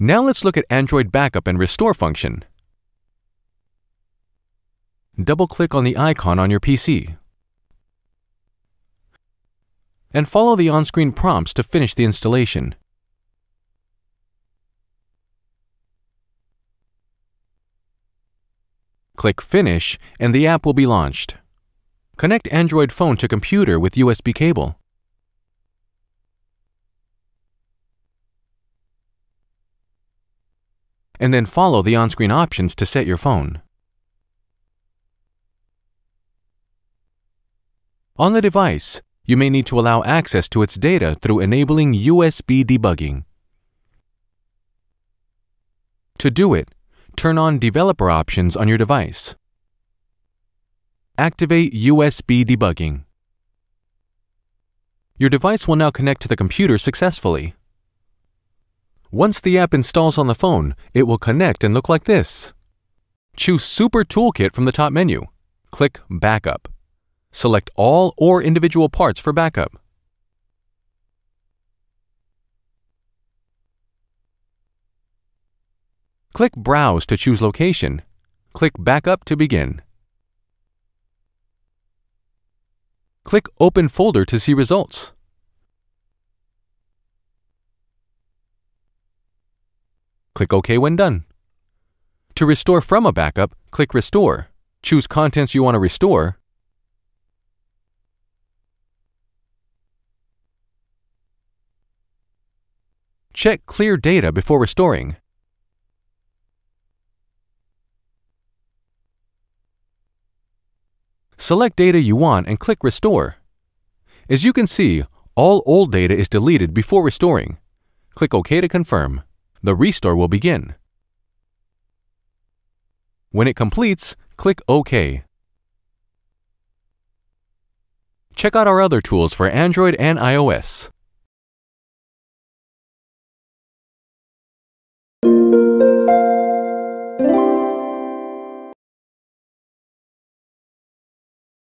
Now let's look at Android Backup and Restore function. Double-click on the icon on your PC and follow the on-screen prompts to finish the installation. Click Finish and the app will be launched. Connect Android phone to computer with USB cable. And then follow the on-screen options to set your phone. On the device, you may need to allow access to its data through enabling USB debugging. To do it, turn on developer options on your device. Activate USB debugging. Your device will now connect to the computer successfully. Once the app installs on the phone, it will connect and look like this. Choose Super Toolkit from the top menu. Click Backup. Select all or individual parts for backup. Click Browse to choose location. Click Backup to begin. Click Open Folder to see results. Click OK when done. To restore from a backup, click Restore. Choose contents you want to restore. Check Clear Data before restoring. Select data you want and click Restore. As you can see, all old data is deleted before restoring. Click OK to confirm. The restore will begin. When it completes, click OK. Check out our other tools for Android and iOS.